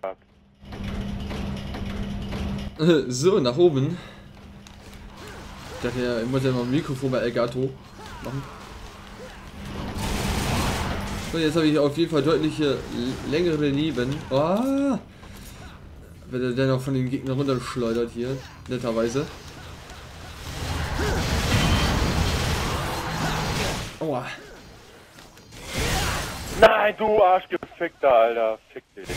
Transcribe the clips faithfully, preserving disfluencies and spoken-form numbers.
gab. So, nach oben. Ich dachte ja, ich muss ja noch ein Mikrofon bei Elgato machen. So, jetzt habe ich auf jeden Fall deutliche längere Leben. Oh, wenn er dennoch von dem Gegner runterschleudert hier, netterweise. Aua. Nein, du Arschgefickter, Alter. Fick dich.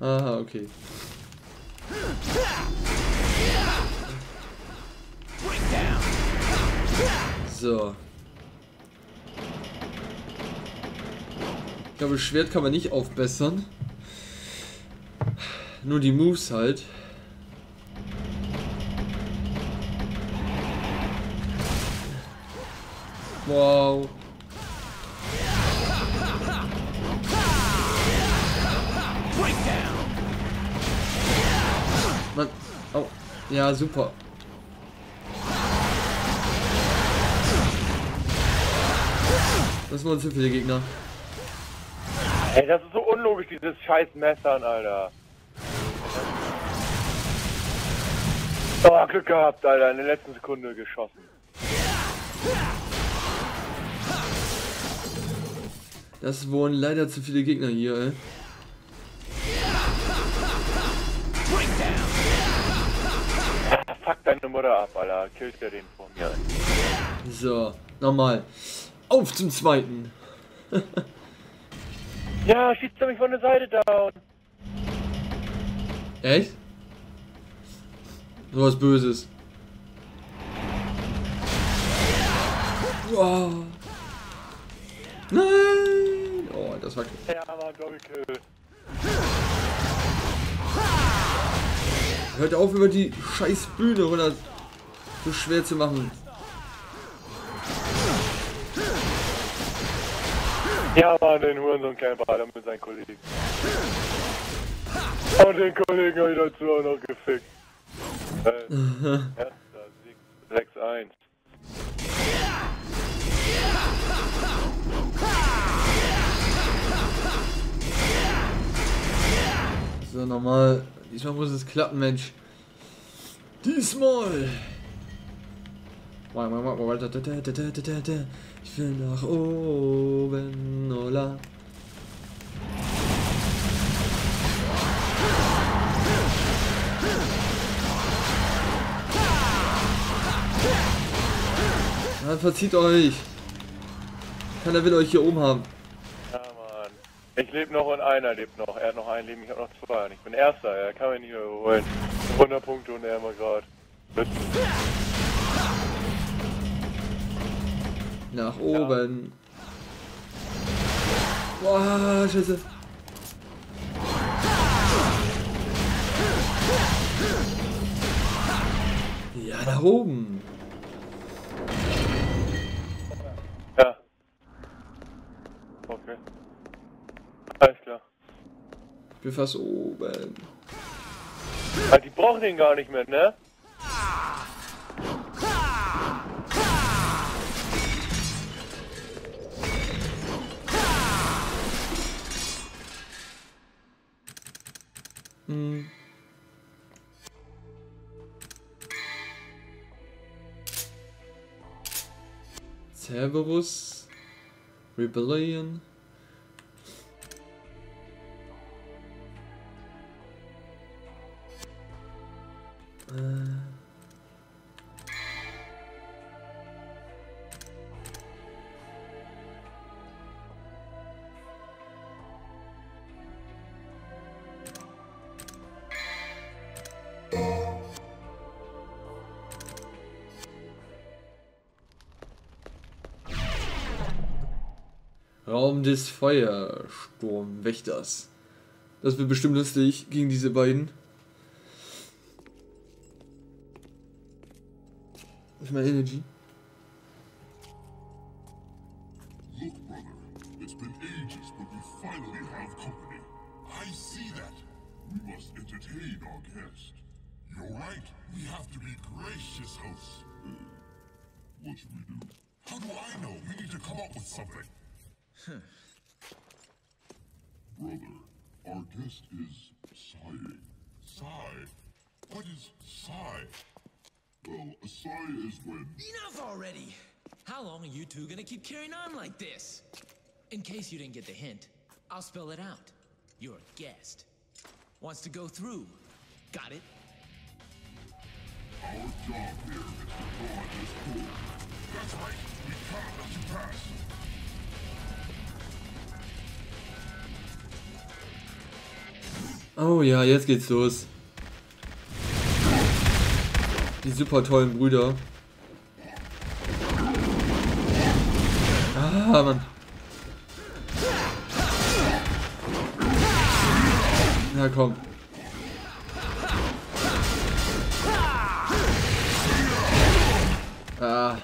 Aha, okay. So. Ich glaube, das Schwert kann man nicht aufbessern. Nur die Moves halt. Wow. Mann. Oh. Ja, super. Das waren zu viele Gegner. Ey, das ist so unlogisch, dieses scheiß Messern, Alter. Oh, Glück gehabt, Alter. In der letzten Sekunde geschossen. Das wurden leider zu viele Gegner hier, ey. Fuck deine Mutter ab, Alter. Killt ja den vor mir. So, nochmal. Auf zum zweiten. Ja, schießt mich von der Seite down. Echt? So was Böses. Wow. Nein! Oh, das war cool. Ja, aber Double Kill. Hört auf, über die scheiß Bühne runter so schwer zu machen. Ja, Mann, den Hurensohn-Camper, Alter, mit seinen Kollegen. Und den Kollegen habe ich dazu auch noch gefickt. Erster Sieg sechs eins. So, nochmal. Diesmal muss es klappen, Mensch. Diesmal! Ich will nach oben, Ola. Dann verzieht euch! Keiner will euch hier oben haben. Ich lebe noch und einer lebt noch. Er hat noch ein Leben, ich habe noch zwei. Und ich bin Erster, er kann mich nicht mehr überholen. hundert Punkte und er immer gerade. Nach ja. Oben. Boah, Scheiße. Ja, nach oben. Ja. Okay. Alles klar. Ich bin fast oben. Also die brauchen den gar nicht mehr, ne? Hm. Cerberus, Rebellion. Raum des Feuersturmwächters. Das wird bestimmt lustig gegen diese beiden. Das ist mein Energy. Look, brother. It's been ages, but we finally have company. I see that. We must entertain our guest. You're right. We have to be gracious hosts. Uh, what should we do? How do I know? We need to come up with something. Huh. Brother, our guest is sighing. Sigh? What is sigh? Well, a sigh is when... Enough already! How long are you two gonna keep carrying on like this? In case you didn't get the hint, I'll spell it out. Your guest wants to go through. Got it? Our job here is to go on this pool. That's right! We can't let you pass! Oh ja, jetzt geht's los. Die super tollen Brüder. Ah, Mann. Na komm. Ah.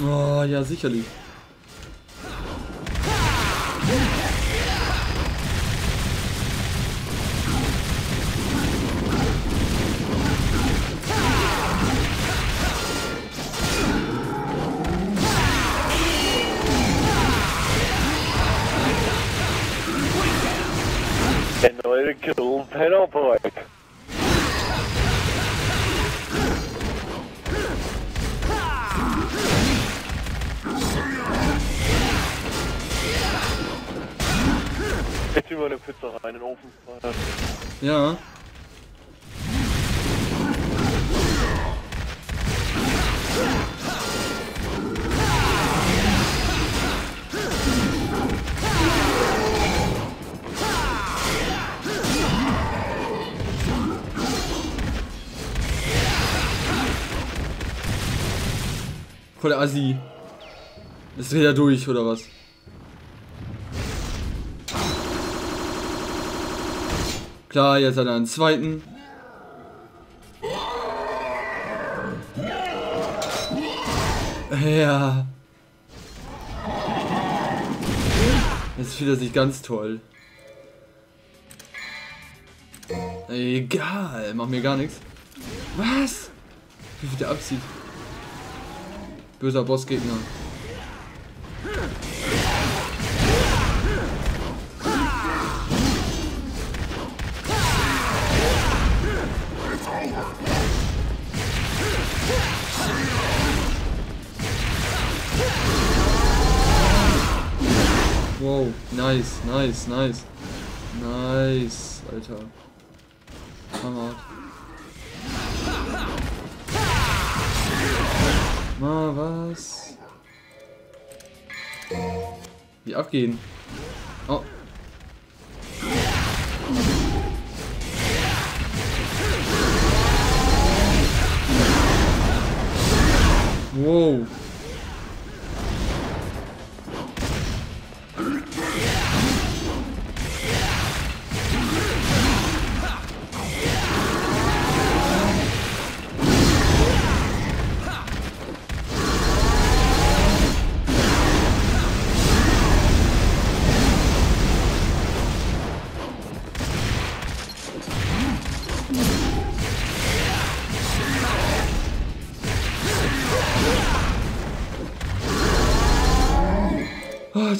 Oh, ja, sicherlich. Der neue Kill Pedal Boy. Jetzt über eine Pizza rein, in den Ofen. Ja. Voll der Assi. Ist wieder durch, oder was? Klar, jetzt hat er einen zweiten. Ja. Jetzt fühlt er sich ganz toll. Egal, macht mir gar nichts. Was? Wie viel der abzieht. Böser Bossgegner. Wow, nice, nice, nice. Nice, Alter. Hammer. Mal was? Wie abgehen? Oh. Wow.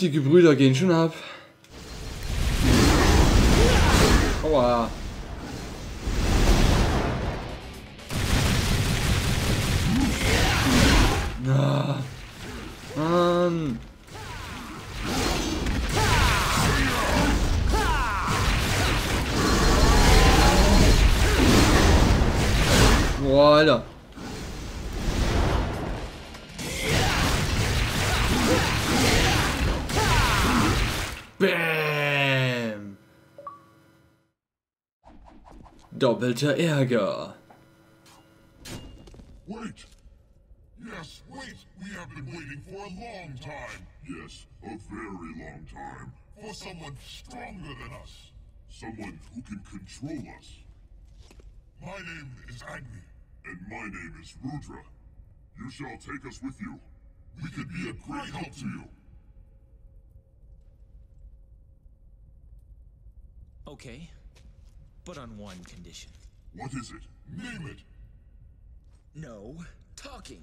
Die Gebrüder gehen schon ab. Aua. Ah. Mann. Bäm! Doppelter Ärger. Wait. Yes, wait. We have been waiting for a long time. Yes, a very long time. For someone stronger than us. Someone who can control us. My name is Agni. And my name is Rudra. You shall take us with you. We could be a great help to you. Okay, but on one condition. What is it? Name it! No talking.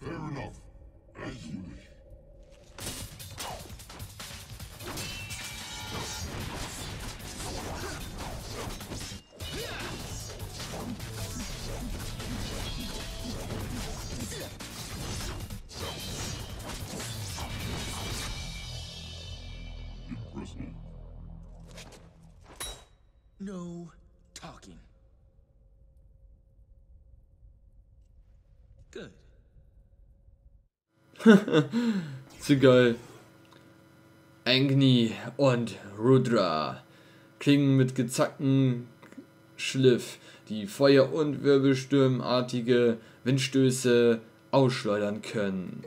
Fair enough. As you wish. No talking. Good. Zu geil. Agni und Rudra klingen mit gezacktem Schliff, die Feuer- und Wirbelstürmartige Windstöße ausschleudern können.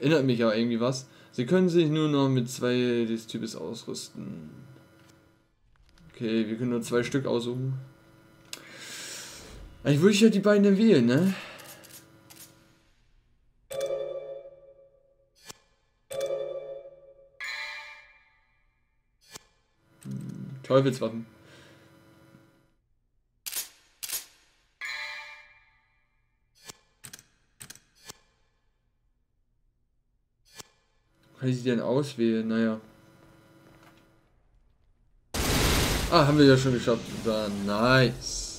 Erinnert mich aber irgendwie was. Sie können sich nur noch mit zwei des Types ausrüsten. Okay, wir können nur zwei Stück aussuchen. Eigentlich würde ich ja die beiden wählen, ne? Hm, Teufelswaffen. Kann ich sie denn auswählen? Naja. Ah, haben wir ja schon geschafft. Nice.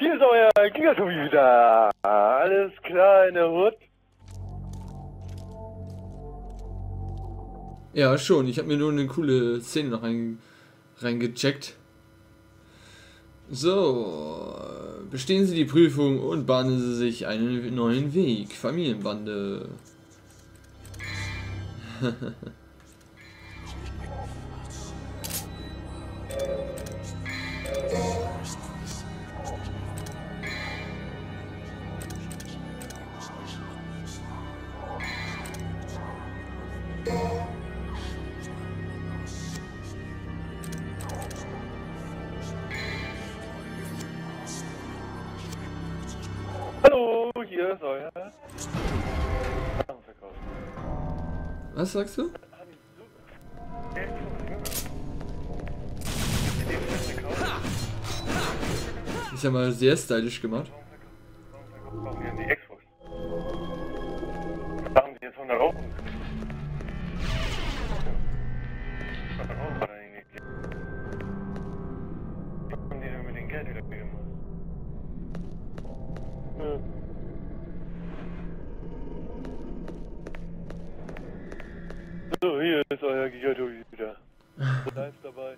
Hier ist euer GigaTobi wieder. Alles kleine Hut. Ja, schon. Ich habe mir nur eine coole Szene noch rein, reingecheckt. So. Bestehen Sie die Prüfung und bahnen Sie sich einen neuen Weg. Familienbande. Was sagst du? Ist ja mal sehr stylisch gemacht. Nö. So, hier ist euer GigaTobi wieder. Ich bin live dabei.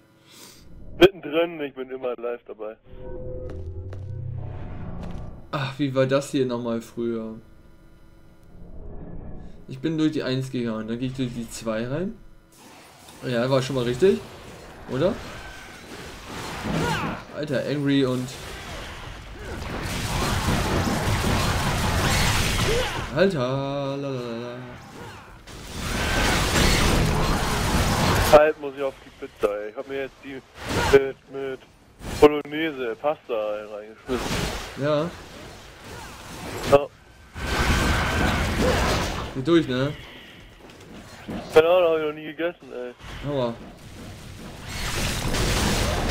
Mittendrin, ich bin immer live dabei. Ach, wie war das hier nochmal früher? Ich bin durch die eins gegangen, dann gehe ich durch die zwei rein. Ja, war schon mal richtig, oder? Alter, Angry und... Alter, lalalala. Halt muss ich auf die Pizza, ey. Ich hab mir jetzt die mit, mit Polonaise Pasta reingeschmissen. Ja. Ja. Geht durch, ne? Keine Ahnung, hab ich noch nie gegessen, ey. Aua.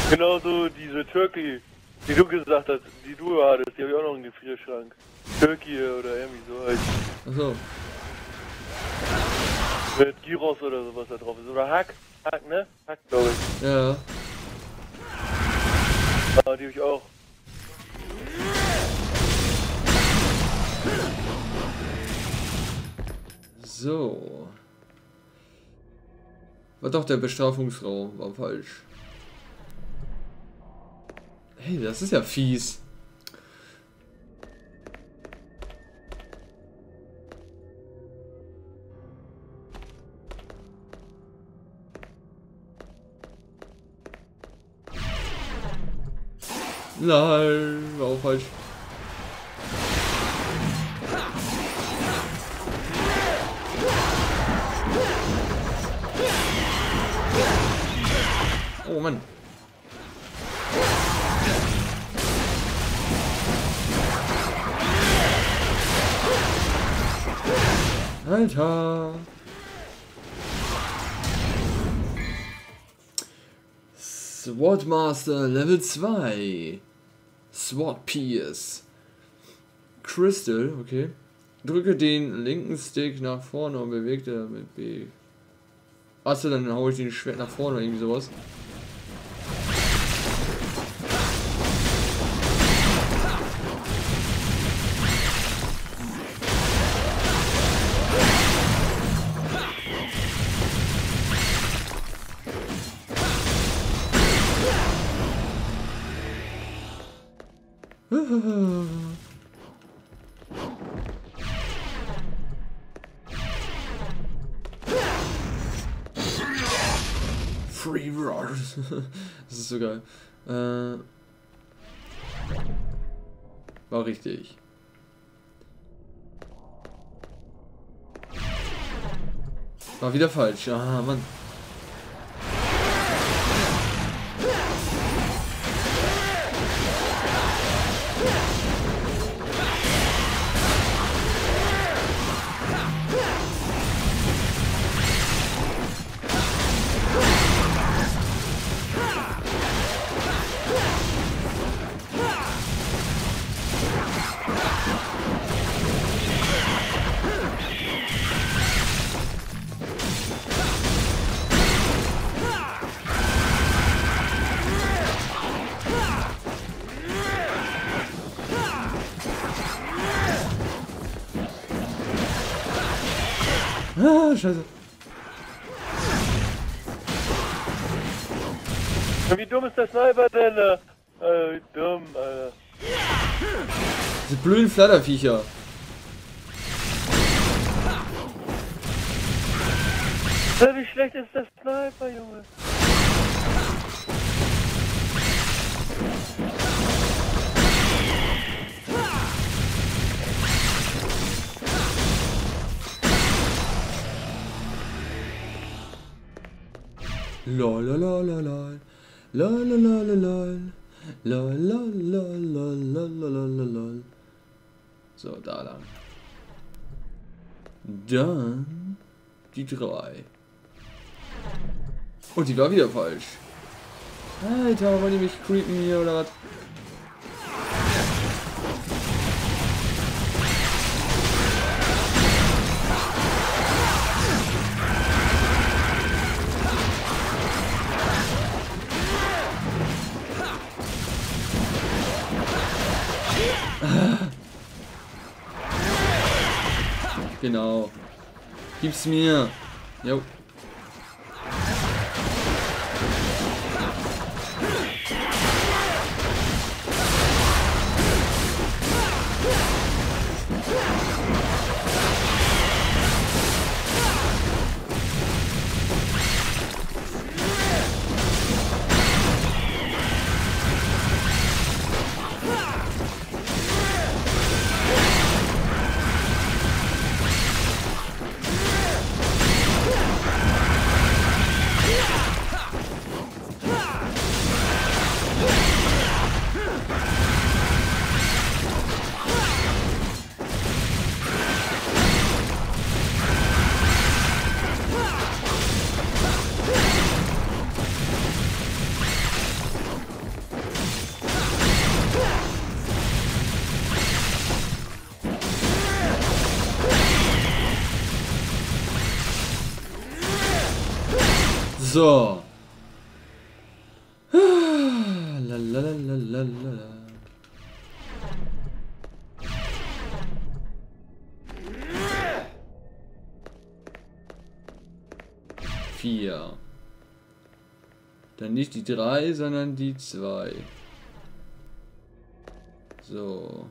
Genauso diese Turkey, die du gesagt hast, die du hattest, die hab ich auch noch im Gefrierschrank. Turkey oder irgendwie so halt. Achso. Mit Gyros oder sowas da drauf ist. Oder Hack. Hack, ne? Hack, glaube ich. Ja. Ah, die hab ich auch. So. War doch der Bestrafungsraum, war falsch. Hey, das ist ja fies. Nein, war auch falsch. Oh Mann. Alter. Swordmaster Level zwei. Sword Pierce. Crystal, okay. Drücke den linken Stick nach vorne und bewege er mit B. Achso, dann hau ich den Schwert nach vorne oder irgendwie sowas. Free Roll. Das ist so geil. Äh, war richtig. War wieder falsch. Ah, Mann. Ah, scheiße. Wie dumm ist der Sniper denn? Alter, wie dumm, Alter. Diese blöden Flatterviecher. Alter, wie schlecht ist der Sniper, Junge? Lol, lol, lol, lol, lol, lol, lol, lol, lol, lol, so, da lang. Dann die drei. Und die war wieder falsch. Alter, wollen die mich creepen hier oder was? Genau. Gib's mir. Jo. So. Vier. Dann nicht die drei, sondern die zwei. So.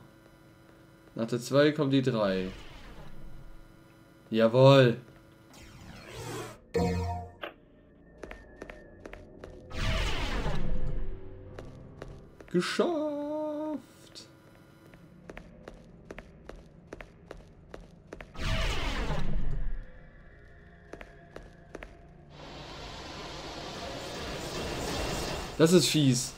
Nach der zwei kommt die drei. Jawohl. Geschafft! Das ist fies.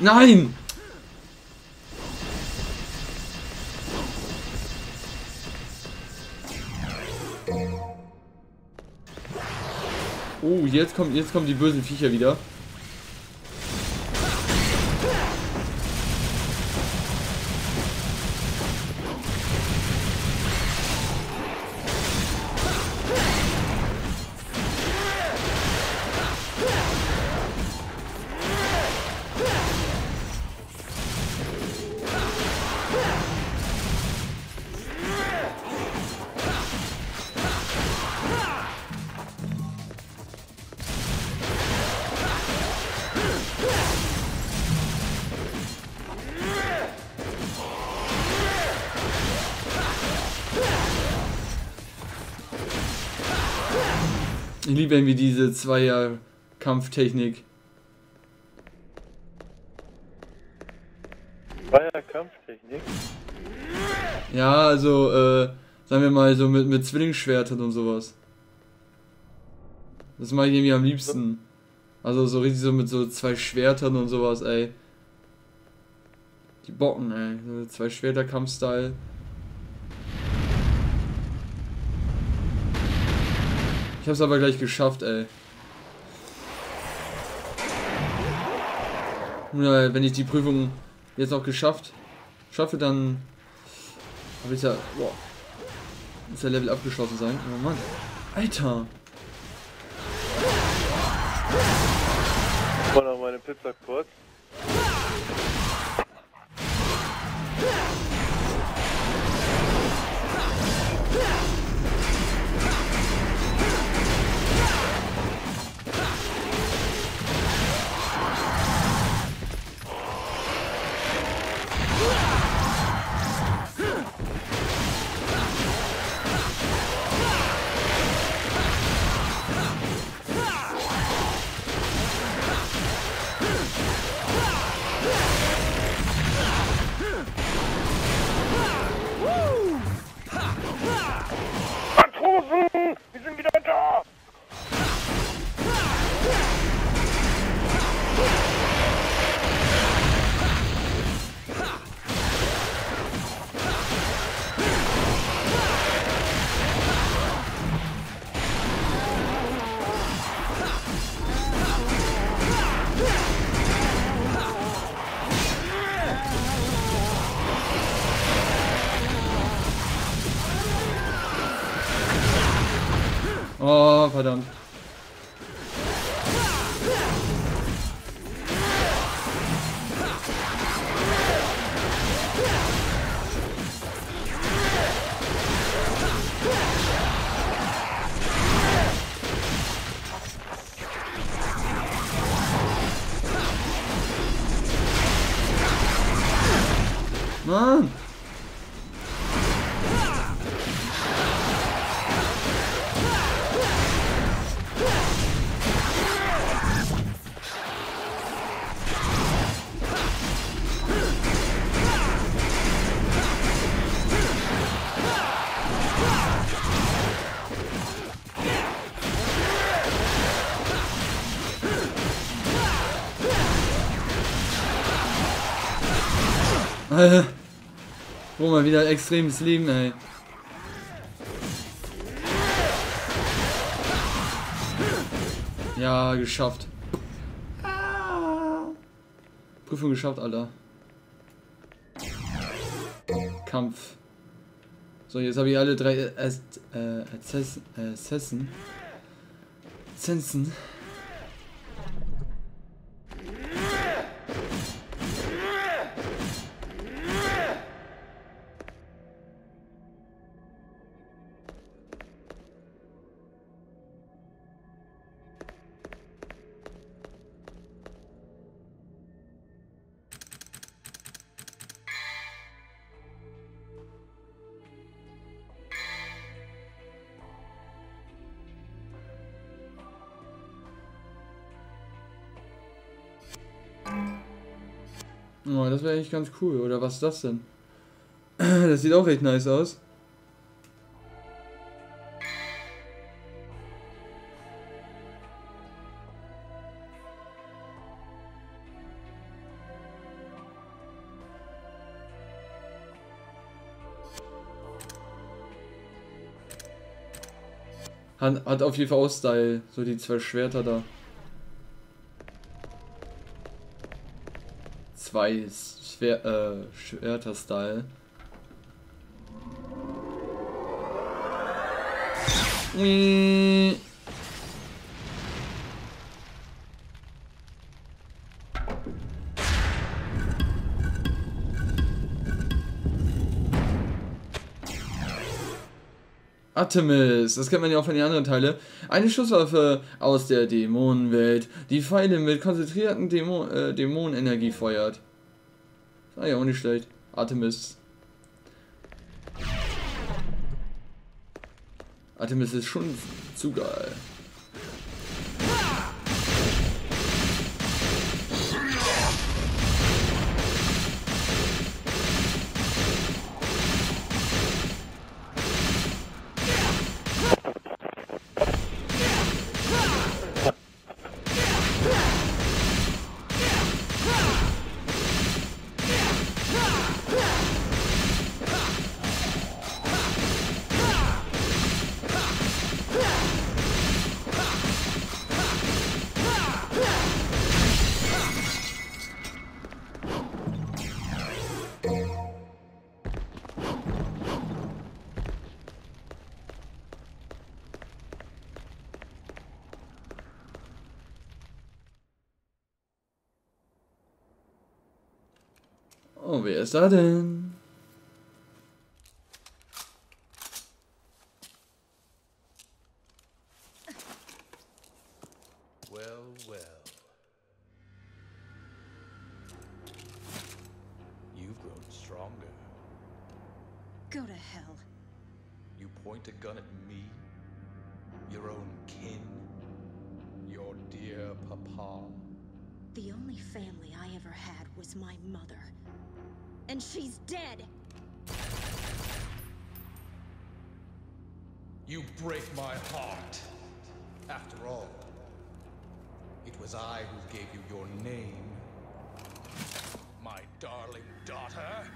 Nein! Oh, jetzt kommen, jetzt kommen die bösen Viecher wieder. Ich liebe irgendwie diese Zweier-Kampftechnik. Zweier-Kampftechnik? Ja, also, äh, sagen wir mal so mit, mit Zwillingsschwertern und sowas. Das mache ich irgendwie am liebsten. Also so richtig so mit so zwei Schwertern und sowas, ey. Die Bocken, ey. So zwei Schwerter-Kampf-Style. Ich hab's aber gleich geschafft, ey. Ja, wenn ich die Prüfung jetzt noch geschafft schaffe, dann hab ich ja. Boah. Muss der Level abgeschlossen sein. Oh Mann. Alter! Ich mach noch meine Pizza kurz. Oh, verdammt. Mann! Alter! Oh, mal wieder extremes Leben, ey. Ja, geschafft. Prüfung geschafft, Alter. Kampf. So, jetzt habe ich alle drei Assassen. Zinsen. Oh, das wäre eigentlich ganz cool. Oder was ist das denn? Das sieht auch echt nice aus. Hat, hat auf jeden Fall auch Style. So die zwei Schwerter da. Zwei Schwer, äh, Schwerter-Style. Mm. Artemis, das kennt man ja auch von den anderen Teilen. Eine Schusswaffe aus der Dämonenwelt, die Pfeile mit konzentrierten Dämon, äh, Dämonenenergie feuert. Ah ja, auch nicht schlecht. Artemis. Artemis ist schon zu geil. Oh, wer ist da denn? Well, well. You've grown stronger. Go to hell. You point a gun at me, your own kin, your dear papa. The only family I ever had was my mother. And she's dead. You break my heart. After all, it was I who gave you your name, my darling daughter.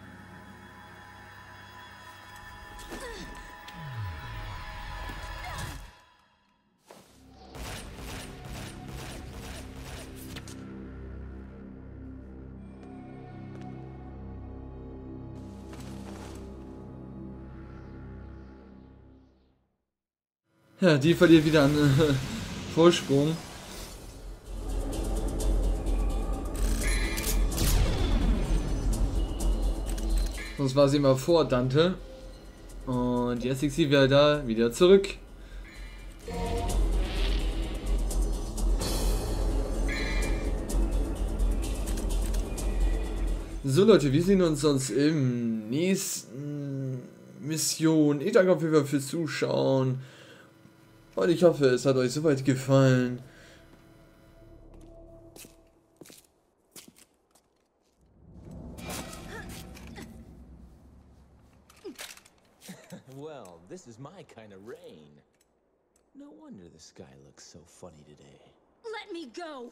Ja, die verliert wieder an äh, Vorsprung. Sonst war sie immer vor Dante. Und jetzt liegt sie wieder da, wieder zurück. So Leute, wir sehen uns sonst im nächsten Mission. Ich danke auf jeden Fall fürs Zuschauen. Und ich hoffe, es hat euch soweit gefallen. Well, this is my kind of rain. No wonder the sky looks so funny today. Let me go.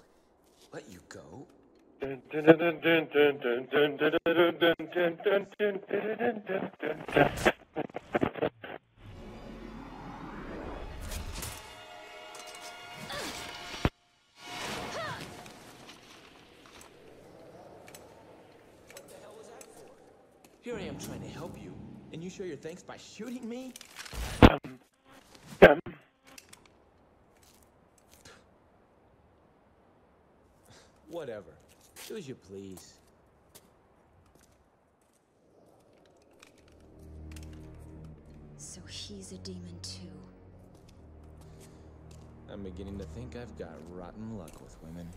Let you go? Here I am trying to help you, and you show your thanks by shooting me? Um, um. Whatever. Do as you please. So he's a demon too. I'm beginning to think I've got rotten luck with women.